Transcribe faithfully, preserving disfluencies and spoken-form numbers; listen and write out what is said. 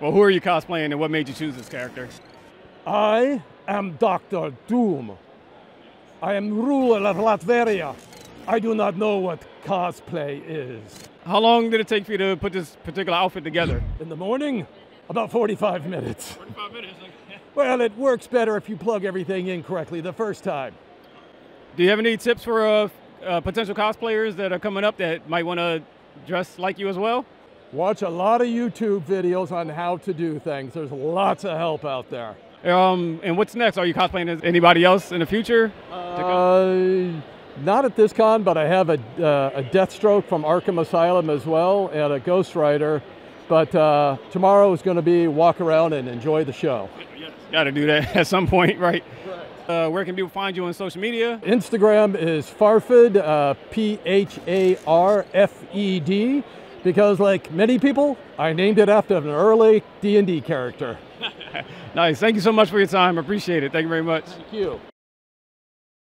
Well, who are you cosplaying and what made you choose this character? I am Doctor Doom. I am ruler of Latveria. I do not know what cosplay is. How long did it take for you to put this particular outfit together? In the morning, about forty-five minutes. forty-five minutes? Okay. Well, it works better if you plug everything in correctly the first time. Do you have any tips for uh, uh, potential cosplayers that are coming up that might want to dress like you as well? Watch a lot of YouTube videos on how to do things. There's lots of help out there. Um, and what's next? Are you cosplaying as anybody else in the future? Uh, not at this con, but I have a, uh, a Deathstroke from Arkham Asylum as well, and a Ghost Rider. But uh, tomorrow is going to be walk around and enjoy the show. Yes. Got to do that at some point, right? Right. Uh, where can people find you on social media? Instagram is Pharfed, uh, P H A R F E D. Because like many people, I named it after an early D and D character. Nice. Thank you so much for your time. Appreciate it. Thank you very much. Thank you.